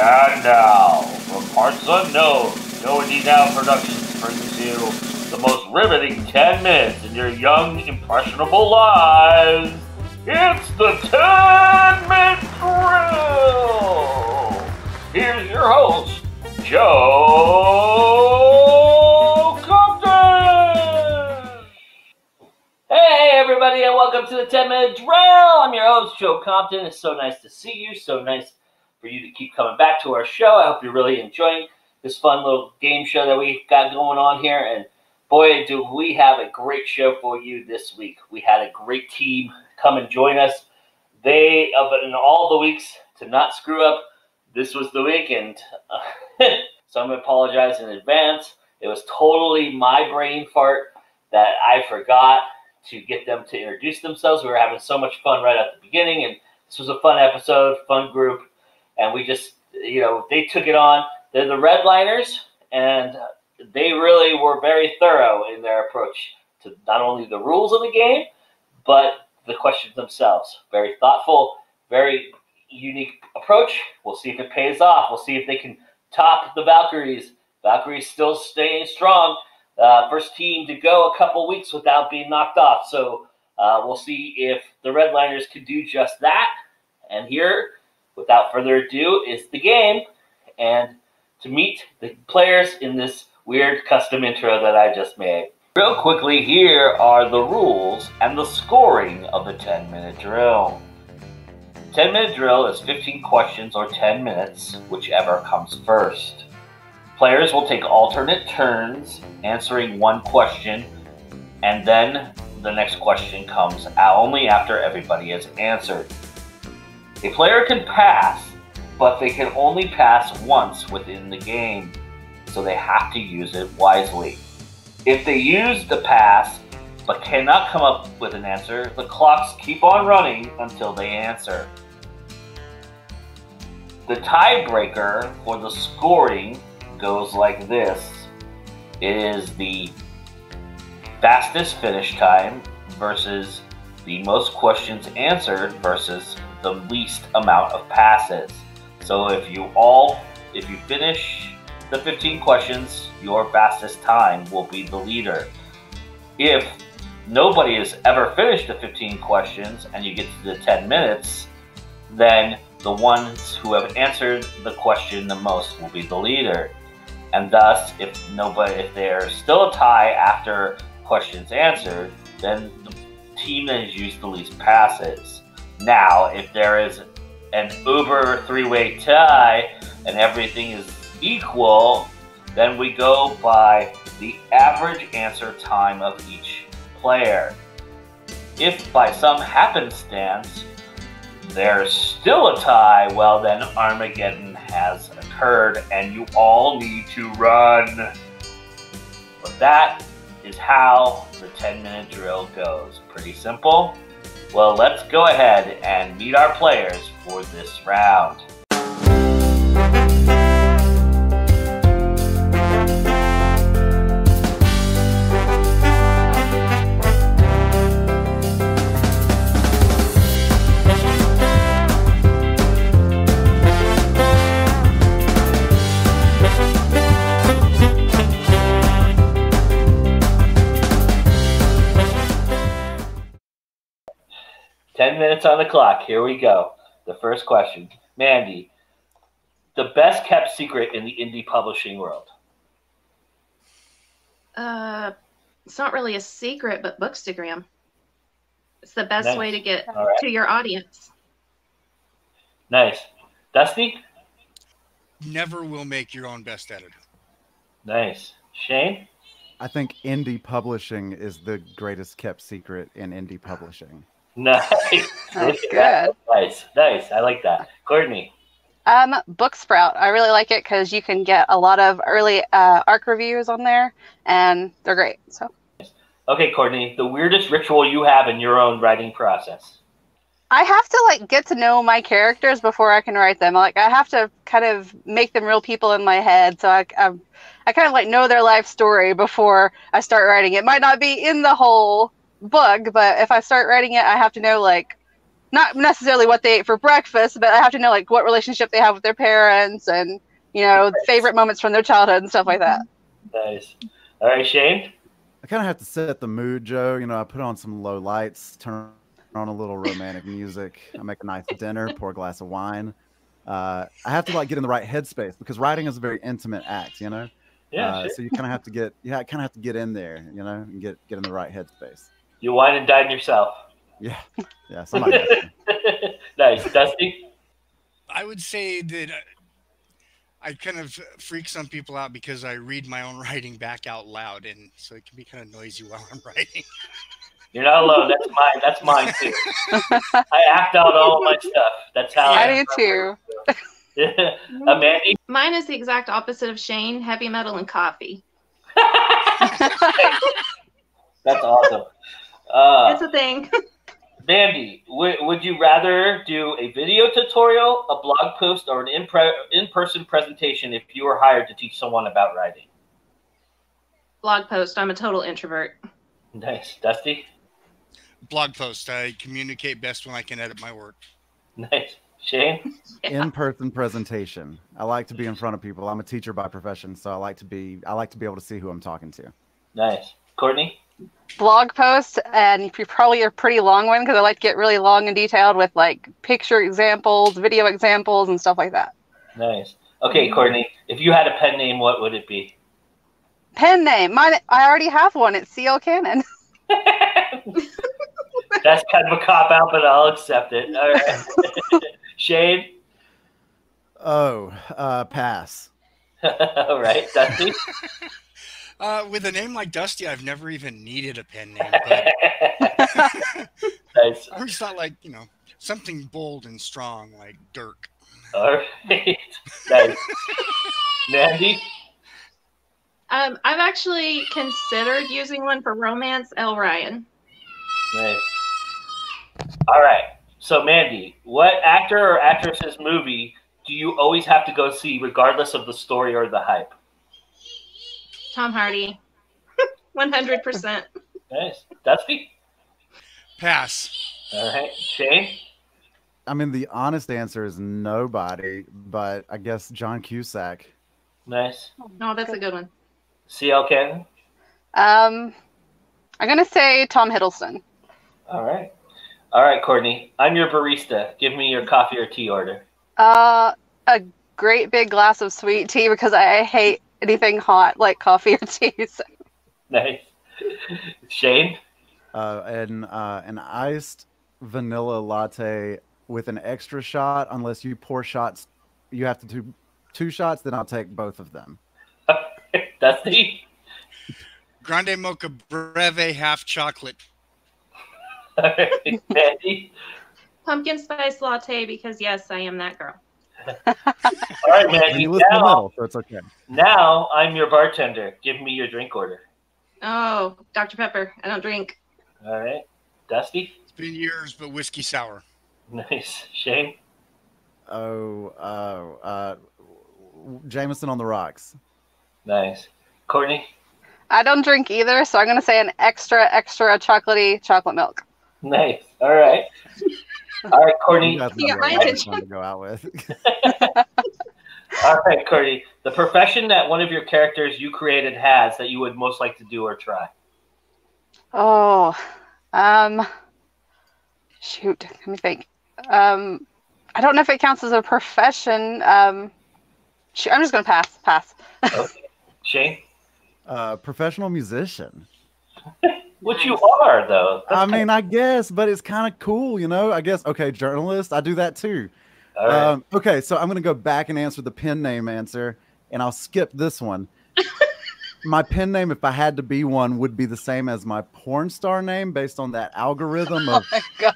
And now, from parts unknown, Go Indie Now Productions brings you the most riveting 10 minutes in your young, impressionable lives. It's the 10-Minute Drill! Here's your host, Joe Compton! Hey everybody, and welcome to the 10-Minute Drill! I'm your host, Joe Compton. It's so nice to see you, so nice for you to keep coming back to our show. I hope you're really enjoying this fun little game show that we got going on here. And boy, do we have a great show for you this week. We had a great team come and join us. They, in all the weeks to not screw up, this was the week. And so I'm going to apologize in advance. It was totally my brain fart that I forgot to get them to introduce themselves. We were having so much fun right at the beginning. And this was a fun episode, fun group. And we just, you know, they took it on. They're the Redliners, and they really were very thorough in their approach to not only the rules of the game, but the questions themselves. Very thoughtful, very unique approach. We'll see if it pays off. We'll see if they can top the Valkyries. Valkyries still staying strong. First team to go a couple weeks without being knocked off. So we'll see if the Redliners can do just that. And here, without further ado, is the game and to meet the players in this weird custom intro that I just made. Real quickly, here are the rules and the scoring of the 10-Minute Drill. 10-Minute Drill is 15 questions or 10 minutes, whichever comes first. Players will take alternate turns answering one question, and then the next question comes only after everybody has answered. A player can pass, but they can only pass once within the game, so they have to use it wisely. If they use the pass, but cannot come up with an answer, the clocks keep on running until they answer. The tiebreaker for the scoring goes like this. It is the fastest finish time versus the most questions answered versus the least amount of passes. So if you finish the 15 questions, your fastest time will be the leader. If nobody has ever finished the 15 questions and you get to the 10 minutes, then the ones who have answered the question the most will be the leader. And thus, if there's still a tie after questions answered, then the team that has used the least passes. Now, if there is an uber three-way tie and everything is equal, then we go by the average answer time of each player. If by some happenstance there's still a tie, well then Armageddon has occurred and you all need to run. But that is how the 10-Minute Drill goes. Pretty simple. Well, let's go ahead and meet our players for this round. Minutes on the clock. Here we go. The first question. Mandy, the best kept secret in the indie publishing world. It's not really a secret, but Bookstagram. It's the best way to get to your audience. Nice. Dusty? Never will make your own best editor. Nice. Shane? I think indie publishing is the greatest kept secret in indie publishing. Nice. That's good. Nice. Nice. I like that. Courtney. Booksprout. I really like it because you can get a lot of early ARC reviews on there, and they're great. So. Okay, Courtney. The weirdest ritual you have in your own writing process. I have to get to know my characters before I can write them. I have to kind of make them real people in my head. So I kind of know their life story before I start writing. It might not be in the whole book, but if I start writing it, I have to know not necessarily what they ate for breakfast, but I have to know like what relationship they have with their parents and, you know, favorite moments from their childhood and stuff like that. Nice. All right, Shane? I kind of have to set the mood, Joe. You know, I put on some low lights, turn on a little romantic music. I make a nice dinner, pour a glass of wine. I have to like get in the right headspace because writing is a very intimate act, you know? Yeah. Sure. So you kind of have to get, in there, you know, and get in the right headspace. You wine and dine yourself. Yeah. Yeah. Somebody nice. Dusty? I would say that I kind of freak some people out because I read my own writing back out loud. And so it can be kind of noisy while I'm writing. You're not alone. That's mine. That's mine too. I act out all my stuff. That's how I do too. Yeah. Amanda? Mine is the exact opposite of Shane, heavy metal and coffee. That's awesome. It's a thing. Bambi, would you rather do a video tutorial, a blog post, or an in-person presentation if you were hired to teach someone about writing? Blog post. I'm a total introvert. Nice. Dusty? Blog post. I communicate best when I can edit my work. Nice. Shane? Yeah. In-person presentation. I like to be in front of people. I'm a teacher by profession, so I like to be able to see who I'm talking to. Nice. Courtney? Blog post, and probably a pretty long one because I like to get really long and detailed with like picture examples, video examples, and stuff like that. Nice. Okay, Courtney, if you had a pen name, what would it be? Pen name? Mine, I already have one. It's C.L. Cannon. That's kind of a cop-out, but I'll accept it. All right. Shane? Oh, pass. All right. Dusty? With a name like Dusty, I've never even needed a pen name. But nice. I just thought, like, you know, something bold and strong like Dirk. All right. Nice. Mandy? I've actually considered using one for romance, L. Ryan. Nice. All right. So, Mandy, what actor or actress's movie do you always have to go see regardless of the story or the hype? Tom Hardy, 100%. Nice. Dusty? Pass. All right. Shane? I mean, the honest answer is nobody, but I guess John Cusack. Nice. No, that's a good one. C.L. Cannon? I'm going to say Tom Hiddleston. All right. All right, Courtney. I'm your barista. Give me your coffee or tea order. A great big glass of sweet tea because I hate anything hot like coffee or tea. So. Nice. Shane? An iced vanilla latte with an extra shot. Unless you pour shots, you have to do two shots, then I'll take both of them. Dusty? Grande mocha breve, half chocolate. Mandy? Pumpkin spice latte because, yes, I am that girl. All right, Mandy. You now, middle, so it's okay. Now I'm your bartender. Give me your drink order. Oh, Dr. Pepper. I don't drink. All right. Dusty? It's been years, but whiskey sour. Nice. Shane? Jameson on the rocks. Nice. Courtney? I don't drink either, so I'm going to say an extra chocolatey chocolate milk. Nice. All right. All right, Courtney. To go out with. All right, Courtney. The profession that one of your characters you created has that you would most like to do or try. Oh, shoot. Let me think. I don't know if it counts as a profession. I'm just going to pass. Okay. Shane? Professional musician. Which you are, though. That's I mean, I guess, but it's kind of cool, you know? I guess, okay, journalist, I do that too. All right. Okay, so I'm going to go back and answer the pen name answer, and I'll skip this one. My pen name, if I had to be one, would be the same as my porn star name based on that algorithm of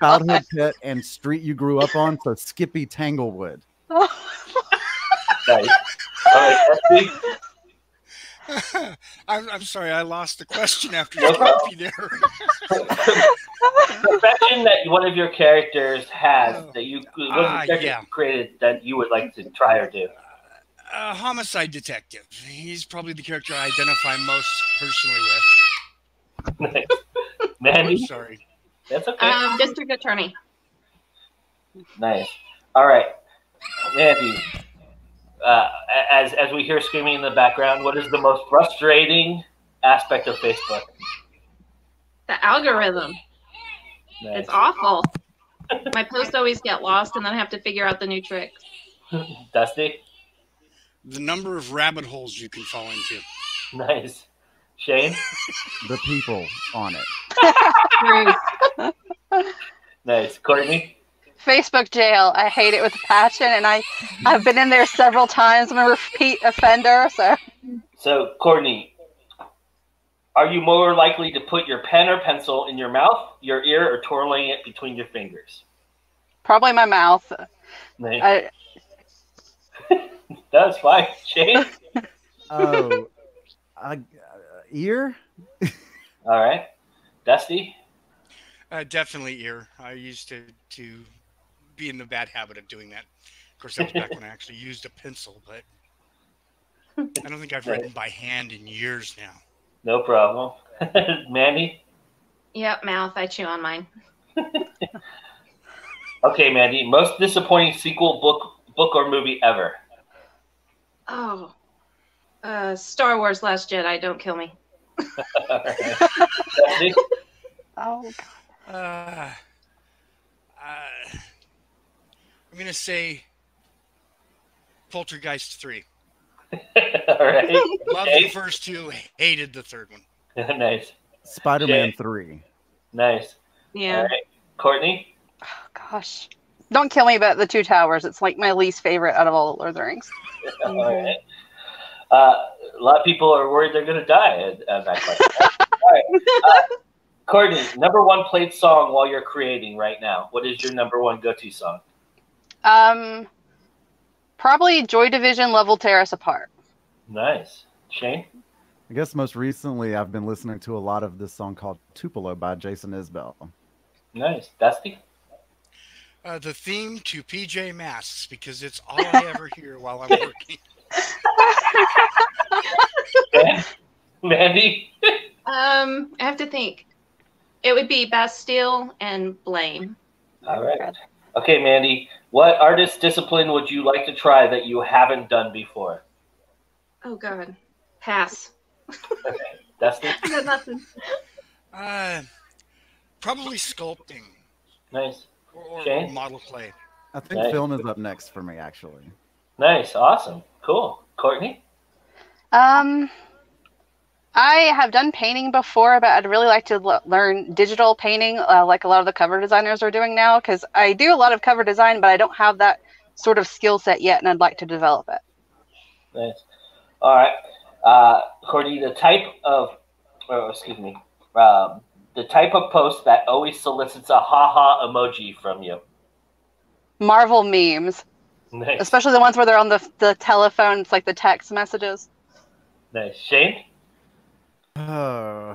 childhood pet and street you grew up on, so Skippy Tanglewood. Oh. Nice. All right, I'm sorry, I lost the question after you stopped me there. Profession that one of your characters has that you created that you would like to try or do. A homicide detective. He's probably the character I identify most personally with. Mandy? I'm sorry. That's okay. District attorney. Nice. All right, Andy. As we hear screaming in the background, what is the most frustrating aspect of Facebook? The algorithm. Nice. It's awful. My posts always get lost, and then I have to figure out the new tricks. Dusty? The number of rabbit holes you can fall into. Nice. Shane? The people on it. Nice. Courtney? Facebook jail. I hate it with passion, and I've been in there several times. I'm a repeat offender. So, Courtney, are you more likely to put your pen or pencil in your mouth, your ear, or twirling it between your fingers? Probably my mouth. Nice. That's fine. Shane? Oh, ear? All right. Dusty? Definitely ear. I used to be in the bad habit of doing that. Of course, that was back when I actually used a pencil, but I don't think I've written by hand in years now. No problem. Mandy? Yep, mouth. I chew on mine. Okay, Mandy. Most disappointing sequel, book or movie ever? Oh. Star Wars Last Jedi. Don't kill me. Oh, God. I'm going to say Poltergeist 3. All right. Loved the first two, hated the third one. Nice. Spider-Man 3. Nice. Yeah. All right. Courtney? Oh, gosh. Don't kill me about The Two Towers. It's like my least favorite out of all Lord of the Rings. All right. A lot of people are worried they're going to die at that point. All right. Courtney, #1 played song while you're creating right now. What is your #1 go-to song? Probably Joy Division, Level Tear Us Apart. Nice. Shane? I guess most recently I've been listening to a lot of this song called Tupelo by Jason Isbell. Nice. Dusty? The theme to PJ Masks, because it's all I ever hear while I'm working. Mandy? I have to think. It would be Bastille and Blame. All right. Okay, Mandy. What artist discipline would you like to try that you haven't done before? Oh, God. Pass. Okay. Dusty? I got nothing. Probably sculpting. Nice. Or model clay. I think film is up next for me, actually. Nice. Awesome. Cool. Courtney? I have done painting before, but I'd really like to learn digital painting like a lot of the cover designers are doing now, because I do a lot of cover design, but I don't have that sort of skill set yet, and I'd like to develop it. Nice. All right. Courtney, the type of post that always solicits a ha-ha emoji from you. Marvel memes. Nice. Especially the ones where they're on the telephone. It's like the text messages. Nice. Shane? Oh,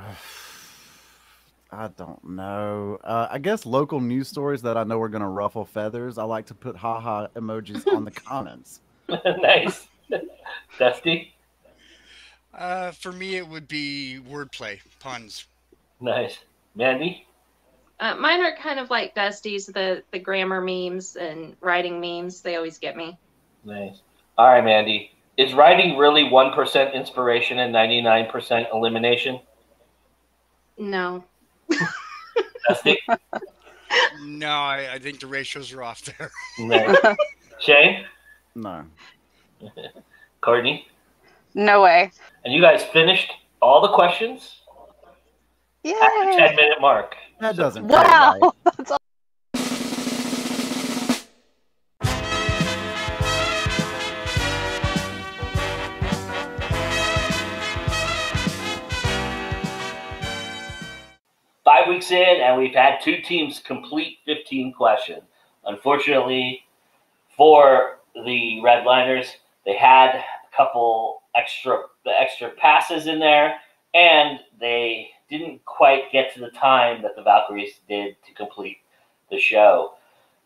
I don't know. I guess local news stories that I know are going to ruffle feathers. I like to put ha-ha emojis on the comments. Nice. Dusty? For me, it would be wordplay, puns. Nice. Mandy? Mine are kind of like Dusty's, the grammar memes and writing memes. They always get me. Nice. All right, Mandy. Is writing really 1% inspiration and 99% elimination? No. Dusty? No, I think the ratios are off there. No. Shane? No. Courtney? No way. And you guys finished all the questions? Yay. At the 10-minute mark. That doesn't. Wow. Right. That's awesome. Weeks in, and we've had 2 teams complete 15 questions. Unfortunately, for the Redliners, they had a couple extra passes in there, and they didn't quite get to the time that the Valkyries did to complete the show.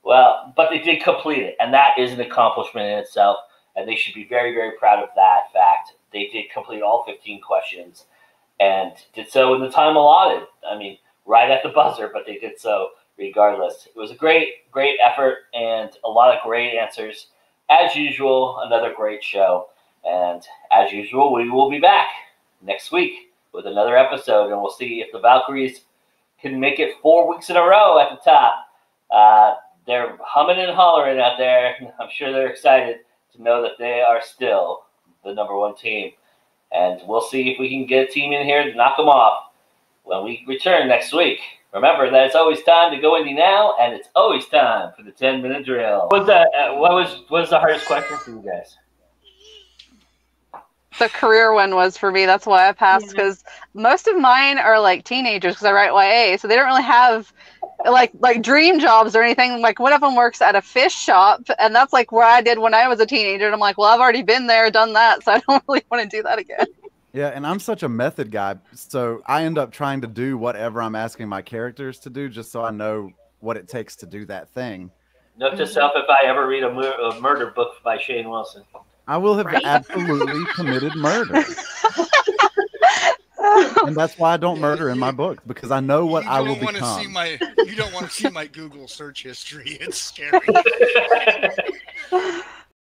Well, but they did complete it, and that is an accomplishment in itself, and they should be very, very proud of that fact. They did complete all 15 questions, and did so in the time allotted. I mean, right at the buzzer, but they did so regardless. It was a great, great effort and a lot of great answers. As usual, another great show. And as usual, we will be back next week with another episode, and we'll see if the Valkyries can make it 4 weeks in a row at the top. They're humming and hollering out there. I'm sure they're excited to know that they are still the #1 team. And we'll see if we can get a team in here to knock them off when we return next week. Remember that it's always time to go indie now, and it's always time for the 10-minute drill. What was the hardest question for you guys? The career one was for me. That's why I passed, because most of mine are like teenagers, because I write YA, so they don't really have like dream jobs or anything. Like one of them works at a fish shop, and that's like where I did when I was a teenager, and I'm like, well, I've already been there, done that, so I don't really want to do that again. Yeah, and I'm such a method guy, so I end up trying to do whatever I'm asking my characters to do just so I know what it takes to do that thing. Note to self, if I ever read a murder book by Shane Wilson, I will have absolutely committed murder. And that's why I don't murder in my book, because I know what I will become. You don't want to see my Google search history. It's scary.